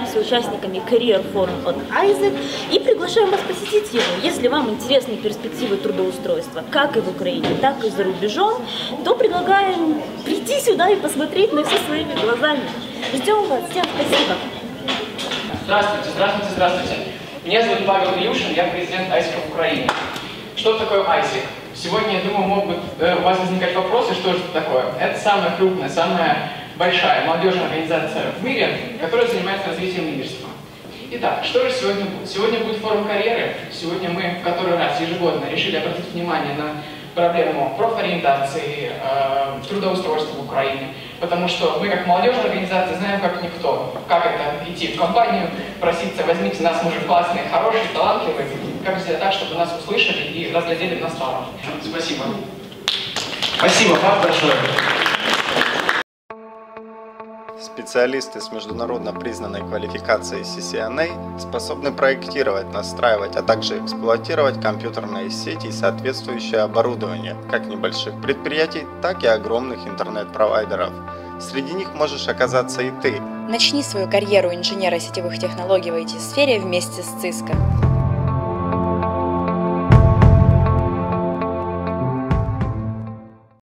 встречаемся с участниками Career Forum от AIESEC и приглашаем вас посетить его. Если вам интересны перспективы трудоустройства как и в Украине, так и за рубежом, то предлагаем прийти сюда и посмотреть на все своими глазами. Ждем вас. Всем спасибо. Здравствуйте, здравствуйте, здравствуйте. Меня зовут Павел Илюшин, я президент AIESEC в Украине. Что такое AIESEC? Сегодня, я думаю, могут у вас возникать вопросы, что же это такое. Это самая крупная, самая большая молодежная организация в мире, которая занимается развитием лидерства. Итак, что же сегодня будет? Сегодня будет форум карьеры. Сегодня мы в который раз ежегодно решили обратить внимание на проблему профориентации, трудоустройства в Украине. Потому что мы, как молодежная организация, знаем, как никто, как это идти в компанию, проситься, возьмите нас, мы же классные, хорошие, талантливые, как сделать так, чтобы нас услышали и разглядели на славу. Спасибо. Спасибо вам большое. Специалисты с международно признанной квалификацией CCNA способны проектировать, настраивать, а также эксплуатировать компьютерные сети и соответствующее оборудование как небольших предприятий, так и огромных интернет-провайдеров. Среди них можешь оказаться и ты. Начни свою карьеру инженера сетевых технологий в IT-сфере вместе с Cisco.